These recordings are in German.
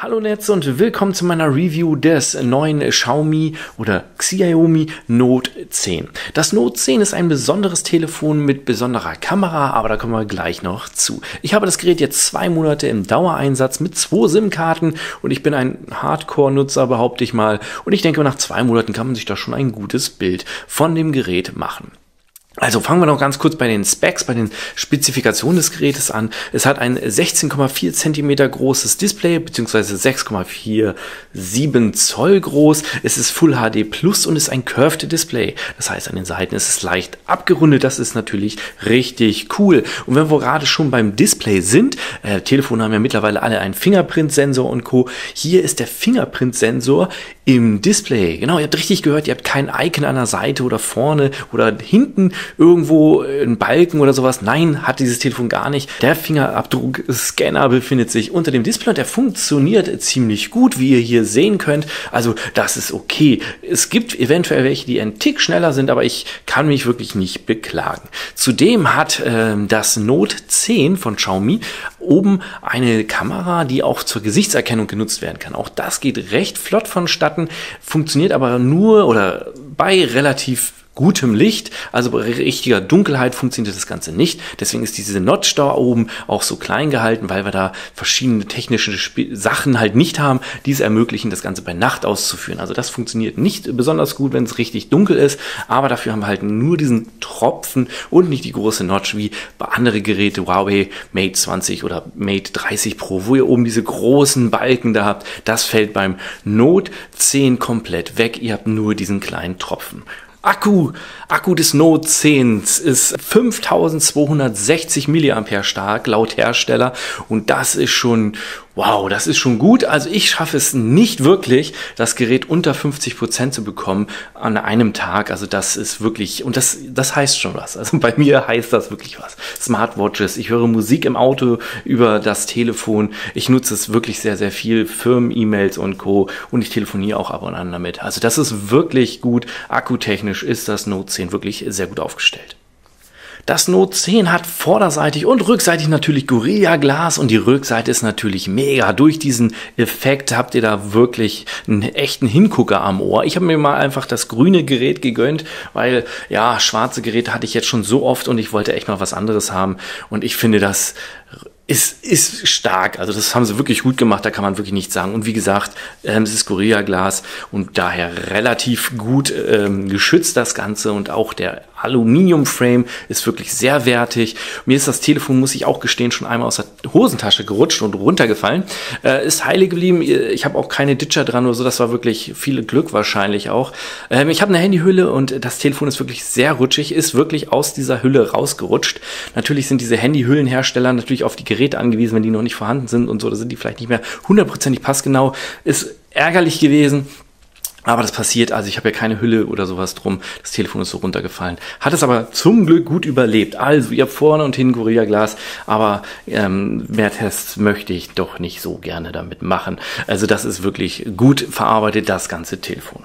Hallo Netz und willkommen zu meiner Review des neuen Xiaomi oder Xiaomi Note 10. Das Note 10 ist ein besonderes Telefon mit besonderer Kamera, aber da kommen wir gleich noch zu. Ich habe das Gerät jetzt 2 Monate im Dauereinsatz mit 2 SIM-Karten und ich bin ein Hardcore-Nutzer, behaupte ich mal. Und ich denke, nach 2 Monaten kann man sich da schon ein gutes Bild von dem Gerät machen. Also fangen wir noch ganz kurz bei den Specs, bei den Spezifikationen des Gerätes an. Es hat ein 16,4 cm großes Display, beziehungsweise 6,47 Zoll groß. Es ist Full HD Plus und ist ein Curved Display. Das heißt, an den Seiten ist es leicht abgerundet. Das ist natürlich richtig cool. Und wenn wir gerade schon beim Display sind, Telefone haben ja mittlerweile alle einen Fingerprint-Sensor und Co. Hier ist der Fingerprint-Sensor im Display. Genau, ihr habt richtig gehört, ihr habt kein Icon an der Seite oder vorne oder hinten. Irgendwo ein Balken oder sowas. Nein, hat dieses Telefon gar nicht. Der Fingerabdruckscanner befindet sich unter dem Display und der funktioniert ziemlich gut, wie ihr hier sehen könnt. Also das ist okay. Es gibt eventuell welche, die einen Tick schneller sind, aber ich kann mich wirklich nicht beklagen. Zudem hat das Note 10 von Xiaomi oben eine Kamera, die auch zur Gesichtserkennung genutzt werden kann. Auch das geht recht flott vonstatten, funktioniert aber nur oder bei relativ gutem Licht, also bei richtiger Dunkelheit funktioniert das Ganze nicht. Deswegen ist diese Notch da oben auch so klein gehalten, weil wir da verschiedene technische Sachen halt nicht haben, die es ermöglichen, das Ganze bei Nacht auszuführen. Also das funktioniert nicht besonders gut, wenn es richtig dunkel ist, aber dafür haben wir halt nur diesen Tropfen und nicht die große Notch wie bei anderen Geräten, Huawei Mate 20 oder Mate 30 Pro, wo ihr oben diese großen Balken da habt. Das fällt beim Note 10 komplett weg. Ihr habt nur diesen kleinen Tropfen. Akku des Note 10 ist 5260 mAh stark laut Hersteller und das ist schon, wow, das ist schon gut. Also ich schaffe es nicht wirklich, das Gerät unter 50% zu bekommen an einem Tag. Also das ist wirklich, und das heißt schon was. Also bei mir heißt das wirklich was. Smartwatches, ich höre Musik im Auto über das Telefon. Ich nutze es wirklich sehr, sehr viel. Firmen, E-Mails und Co. Und ich telefoniere auch ab und an damit. Also das ist wirklich gut. Akkutechnisch ist das Note 10 wirklich sehr gut aufgestellt. Das Note 10 hat vorderseitig und rückseitig natürlich Gorilla-Glas und die Rückseite ist natürlich mega. Durch diesen Effekt habt ihr da wirklich einen echten Hingucker am Ohr. Ich habe mir mal einfach das grüne Gerät gegönnt, weil ja, schwarze Geräte hatte ich jetzt schon so oft und ich wollte echt mal was anderes haben und ich finde das ist stark, also das haben sie wirklich gut gemacht, da kann man wirklich nichts sagen. Und wie gesagt, es ist Gorilla-Glas und daher relativ gut geschützt das Ganze und auch der Aluminium-Frame ist wirklich sehr wertig. Mir ist das Telefon, muss ich auch gestehen, schon einmal aus der Hosentasche gerutscht und runtergefallen. Ist heile geblieben, ich habe auch keine Ditcher dran oder so, das war wirklich viel Glück wahrscheinlich auch. Ich habe eine Handyhülle und das Telefon ist wirklich sehr rutschig, ist wirklich aus dieser Hülle rausgerutscht. Natürlich sind diese Handyhüllenhersteller natürlich auf die Geräte angewiesen, wenn die noch nicht vorhanden sind und so, da sind die vielleicht nicht mehr hundertprozentig passgenau. Ist ärgerlich gewesen, aber das passiert. Also ich habe ja keine Hülle oder sowas drum. Das Telefon ist so runtergefallen. Hat es aber zum Glück gut überlebt. Also ihr habt vorne und hinten Gorilla-Glas, aber mehr Tests möchte ich doch nicht so gerne damit machen. Also das ist wirklich gut verarbeitet, das ganze Telefon.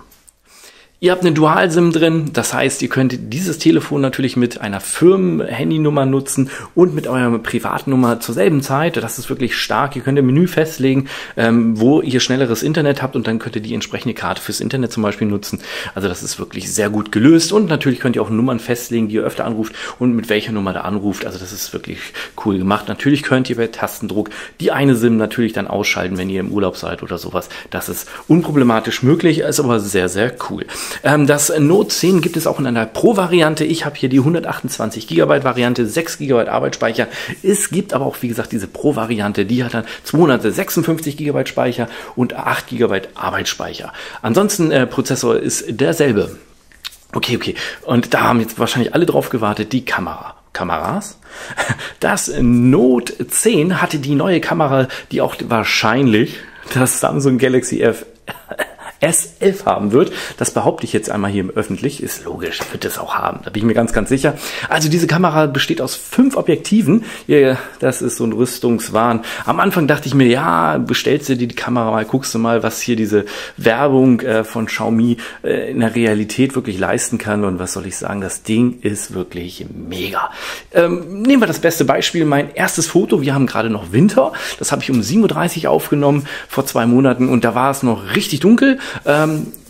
Ihr habt eine Dual-SIM drin, das heißt, ihr könnt dieses Telefon natürlich mit einer Firmen-Handynummer nutzen und mit eurer Privatnummer zur selben Zeit. Das ist wirklich stark. Ihr könnt im Menü festlegen, wo ihr schnelleres Internet habt und dann könnt ihr die entsprechende Karte fürs Internet zum Beispiel nutzen. Also das ist wirklich sehr gut gelöst und natürlich könnt ihr auch Nummern festlegen, die ihr öfter anruft und mit welcher Nummer da anruft. Also das ist wirklich cool gemacht. Natürlich könnt ihr bei Tastendruck die eine SIM natürlich dann ausschalten, wenn ihr im Urlaub seid oder sowas. Das ist unproblematisch möglich, ist aber sehr, sehr cool. Das Note 10 gibt es auch in einer Pro-Variante. Ich habe hier die 128 GB Variante, 6 GB Arbeitsspeicher. Es gibt aber auch, wie gesagt, diese Pro-Variante, die hat dann 256 GB Speicher und 8 GB Arbeitsspeicher. Ansonsten, Prozessor ist derselbe. Okay. Und da haben jetzt wahrscheinlich alle drauf gewartet, die Kamera. Kameras. Das Note 10 hatte die neue Kamera, die auch wahrscheinlich das Samsung Galaxy F S11 haben wird. Das behaupte ich jetzt einmal hier im Öffentlich. Ist logisch, wird es auch haben. Da bin ich mir ganz, ganz sicher. Also diese Kamera besteht aus 5 Objektiven. Das ist so ein Rüstungswahn. Am Anfang dachte ich mir, ja, bestellst du die Kamera mal, guckst du mal, was hier diese Werbung von Xiaomi in der Realität wirklich leisten kann. Und was soll ich sagen, das Ding ist wirklich mega. Nehmen wir das beste Beispiel, mein erstes Foto. Wir haben gerade noch Winter. Das habe ich um 7:30 Uhr aufgenommen, vor 2 Monaten. Und da war es noch richtig dunkel.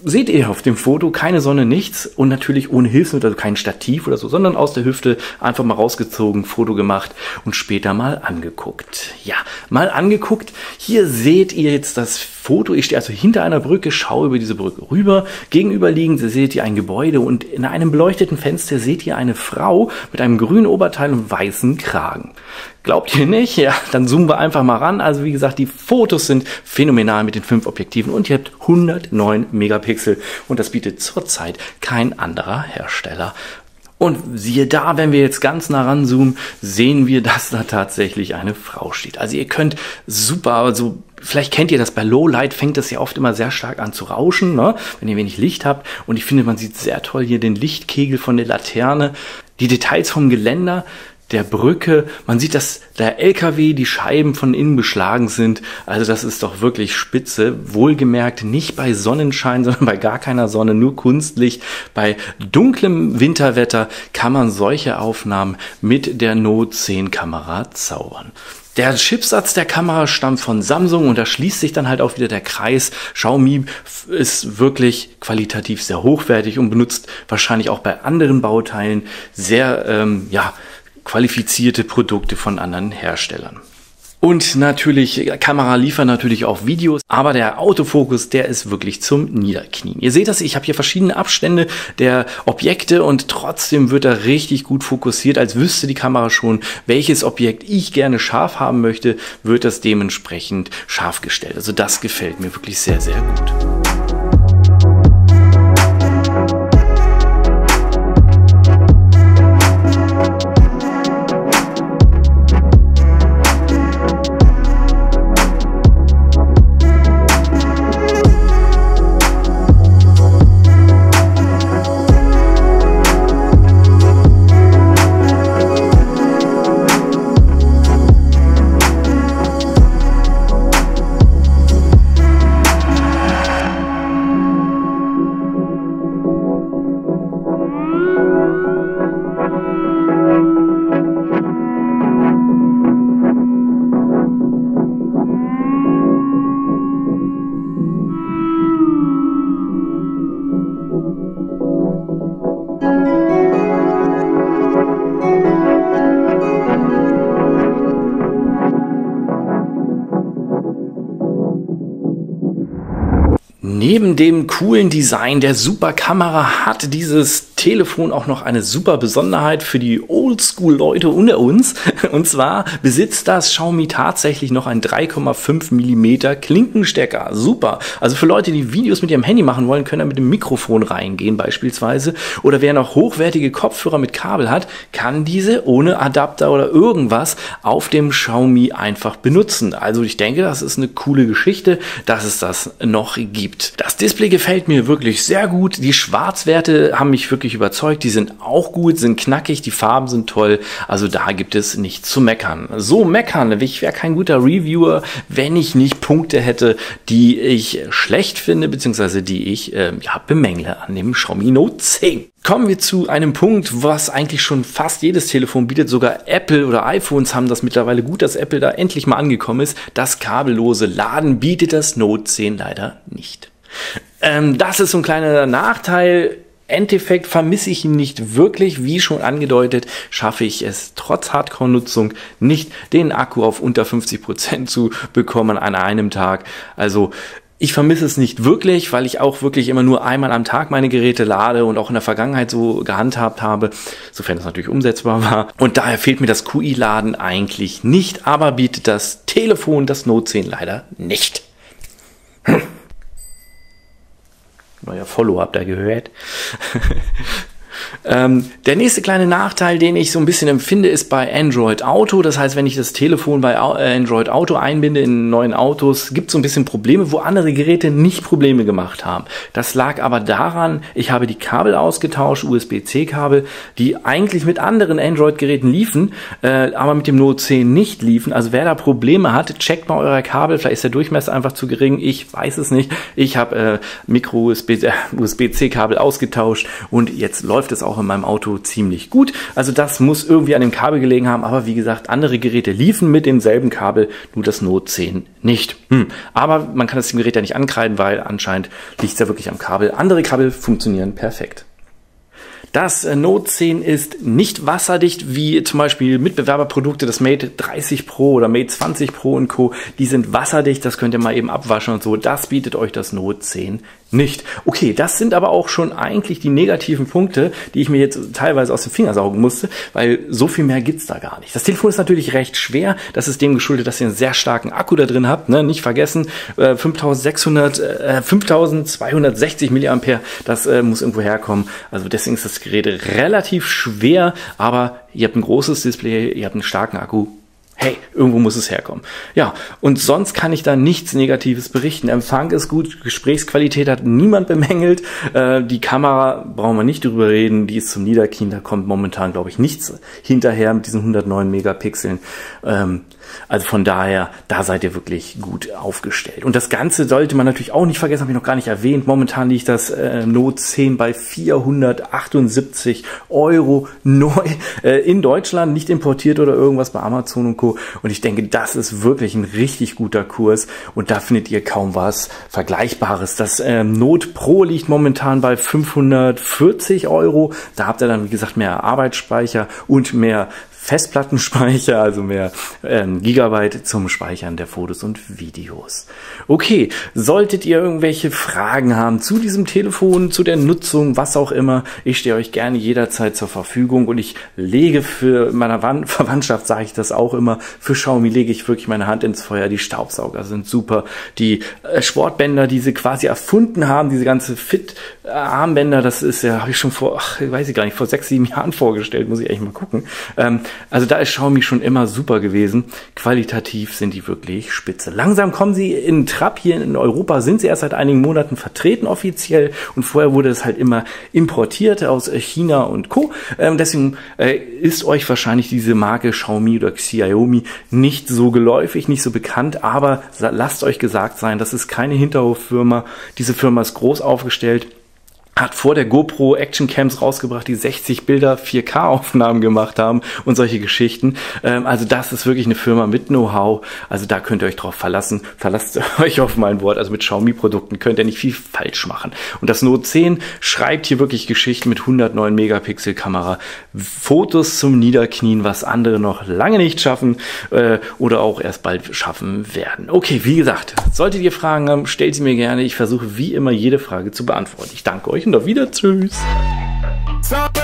Seht ihr auf dem Foto, keine Sonne, nichts und natürlich ohne Hilfsmittel, also kein Stativ oder so, sondern aus der Hüfte einfach mal rausgezogen, Foto gemacht und später mal angeguckt. Ja, mal angeguckt. Hier seht ihr jetzt das Foto. Ich stehe also hinter einer Brücke, schaue über diese Brücke rüber. Gegenüberliegend seht ihr ein Gebäude und in einem beleuchteten Fenster seht ihr eine Frau mit einem grünen Oberteil und weißen Kragen. Glaubt ihr nicht? Ja, dann zoomen wir einfach mal ran. Also wie gesagt, die Fotos sind phänomenal mit den 5 Objektiven und ihr habt 109 Megapixel und das bietet zurzeit kein anderer Hersteller. Und siehe da, wenn wir jetzt ganz nah ranzoomen, sehen wir, dass da tatsächlich eine Frau steht. Also ihr könnt super, so vielleicht kennt ihr das, bei Lowlight fängt das ja oft immer sehr stark an zu rauschen, ne? Wenn ihr wenig Licht habt. Und ich finde, man sieht sehr toll hier den Lichtkegel von der Laterne, die Details vom Geländer, der Brücke. Man sieht, dass der LKW, die Scheiben von innen beschlagen sind. Also das ist doch wirklich spitze. Wohlgemerkt nicht bei Sonnenschein, sondern bei gar keiner Sonne, nur kunstlich. Bei dunklem Winterwetter kann man solche Aufnahmen mit der Note 10 Kamera zaubern. Der Chipsatz der Kamera stammt von Samsung und da schließt sich dann halt auch wieder der Kreis. Xiaomi ist wirklich qualitativ sehr hochwertig und benutzt wahrscheinlich auch bei anderen Bauteilen sehr, qualifizierte Produkte von anderen Herstellern. Und natürlich, Kamera liefert natürlich auch Videos, aber der Autofokus, der ist wirklich zum Niederknien. Ihr seht das, ich habe hier verschiedene Abstände der Objekte und trotzdem wird er richtig gut fokussiert, als wüsste die Kamera schon, welches Objekt ich gerne scharf haben möchte, wird das dementsprechend scharf gestellt. Also das gefällt mir wirklich sehr, sehr gut. Neben dem coolen Design der super Kamera hat dieses Telefon auch noch eine super Besonderheit für die Oldschool-Leute unter uns. Und zwar besitzt das Xiaomi tatsächlich noch einen 3,5 mm Klinkenstecker. Super. Also für Leute, die Videos mit ihrem Handy machen wollen, können da mit dem Mikrofon reingehen beispielsweise. Oder wer noch hochwertige Kopfhörer mit Kabel hat, kann diese ohne Adapter oder irgendwas auf dem Xiaomi einfach benutzen. Also ich denke, das ist eine coole Geschichte, dass es das noch gibt. Das Display gefällt mir wirklich sehr gut. Die Schwarzwerte haben mich wirklich überzeugt, die sind auch gut, sind knackig, die Farben sind toll, also da gibt es nichts zu meckern. So meckern, ich wäre kein guter Reviewer, wenn ich nicht Punkte hätte, die ich schlecht finde, beziehungsweise die ich bemängle an dem Xiaomi Note 10. Kommen wir zu einem Punkt, was eigentlich schon fast jedes Telefon bietet, sogar Apple oder iPhones haben das mittlerweile gut, dass Apple da endlich mal angekommen ist. Das kabellose Laden bietet das Note 10 leider nicht. Das ist so ein kleiner Nachteil. Im Endeffekt vermisse ich ihn nicht wirklich, wie schon angedeutet, schaffe ich es trotz Hardcore-Nutzung nicht, den Akku auf unter 50% zu bekommen an einem Tag. Also ich vermisse es nicht wirklich, weil ich auch wirklich immer nur einmal am Tag meine Geräte lade und auch in der Vergangenheit so gehandhabt habe, sofern das natürlich umsetzbar war. Und daher fehlt mir das QI-Laden eigentlich nicht, aber bietet das Telefon, das Note 10, leider nicht. Neuer Follow-up da gehört. Der nächste kleine Nachteil, den ich so ein bisschen empfinde, ist bei Android Auto. Das heißt, wenn ich das Telefon bei Android Auto einbinde in neuen Autos, gibt es so ein bisschen Probleme, wo andere Geräte nicht Probleme gemacht haben. Das lag aber daran, ich habe die Kabel ausgetauscht, USB-C-Kabel, die eigentlich mit anderen Android-Geräten liefen, aber mit dem Note 10 nicht liefen. Also wer da Probleme hat, checkt mal euer Kabel. Vielleicht ist der Durchmesser einfach zu gering. Ich weiß es nicht. Ich habe USB-C-Kabel ausgetauscht und jetzt läuft es auch in meinem Auto ziemlich gut. Also das muss irgendwie an dem Kabel gelegen haben. Aber wie gesagt, andere Geräte liefen mit demselben Kabel, nur das Note 10 nicht. Aber man kann das dem Gerät ja nicht ankreiden, weil anscheinend liegt es ja wirklich am Kabel. Andere Kabel funktionieren perfekt. Das Note 10 ist nicht wasserdicht, wie zum Beispiel Mitbewerberprodukte, das Mate 30 Pro oder Mate 20 Pro und Co. Die sind wasserdicht, das könnt ihr mal eben abwaschen und so. Das bietet euch das Note 10 nicht. Okay, das sind aber auch schon eigentlich die negativen Punkte, die ich mir jetzt teilweise aus dem Finger saugen musste, weil so viel mehr gibt's da gar nicht. Das Telefon ist natürlich recht schwer. Das ist dem geschuldet, dass ihr einen sehr starken Akku da drin habt. Ne? Nicht vergessen, 5260 mAh, das muss irgendwo herkommen. Also deswegen ist das Gerät relativ schwer, aber ihr habt ein großes Display, ihr habt einen starken Akku. Hey, irgendwo muss es herkommen. Ja, und sonst kann ich da nichts Negatives berichten. Empfang ist gut, Gesprächsqualität hat niemand bemängelt. Die Kamera, brauchen wir nicht drüber reden, die ist zum Niederknien, da kommt momentan, glaube ich, nichts hinterher mit diesen 109 Megapixeln. Also von daher, da seid ihr wirklich gut aufgestellt. Und das Ganze sollte man natürlich auch nicht vergessen, habe ich noch gar nicht erwähnt. Momentan liegt das Note 10 bei 478 Euro neu in Deutschland, nicht importiert oder irgendwas bei Amazon und Co. Und ich denke, das ist wirklich ein richtig guter Kurs und da findet ihr kaum was Vergleichbares. Das Note Pro liegt momentan bei 540 Euro. Da habt ihr dann, wie gesagt, mehr Arbeitsspeicher und mehr Festplattenspeicher, also mehr Gigabyte zum Speichern der Fotos und Videos. Okay, solltet ihr irgendwelche Fragen haben zu diesem Telefon, zu der Nutzung, was auch immer, ich stehe euch gerne jederzeit zur Verfügung und ich lege für meiner Verwandtschaft, sage ich das auch immer, für Xiaomi lege ich wirklich meine Hand ins Feuer. Die Staubsauger sind super, die Sportbänder, die sie quasi erfunden haben, diese ganze Fit-Armbänder, das ist ja, habe ich schon vor, vor 6, 7 Jahren vorgestellt, muss ich echt mal gucken. Also da ist Xiaomi schon immer super gewesen. Qualitativ sind die wirklich spitze. Langsam kommen sie in Trab. Hier in Europa sind sie erst seit einigen Monaten vertreten offiziell. Und vorher wurde es halt immer importiert aus China und Co. Deswegen ist euch wahrscheinlich diese Marke Xiaomi oder Xiaomi nicht so geläufig, nicht so bekannt. Aber lasst euch gesagt sein, das ist keine Hinterhoffirma. Diese Firma ist groß aufgestellt. Hat vor der GoPro Action-Cams rausgebracht, die 60 Bilder 4K-Aufnahmen gemacht haben und solche Geschichten. Also das ist wirklich eine Firma mit Know-how. Also da könnt ihr euch drauf verlassen. Verlasst euch auf mein Wort. Also mit Xiaomi-Produkten könnt ihr nicht viel falsch machen. Und das Note 10 schreibt hier wirklich Geschichten mit 109 Megapixel-Kamera. Fotos zum Niederknien, was andere noch lange nicht schaffen oder auch erst bald schaffen werden. Okay, wie gesagt, solltet ihr Fragen haben, stellt sie mir gerne. Ich versuche wie immer jede Frage zu beantworten. Ich danke euch. Und auf Wiedersehen. Tschüss.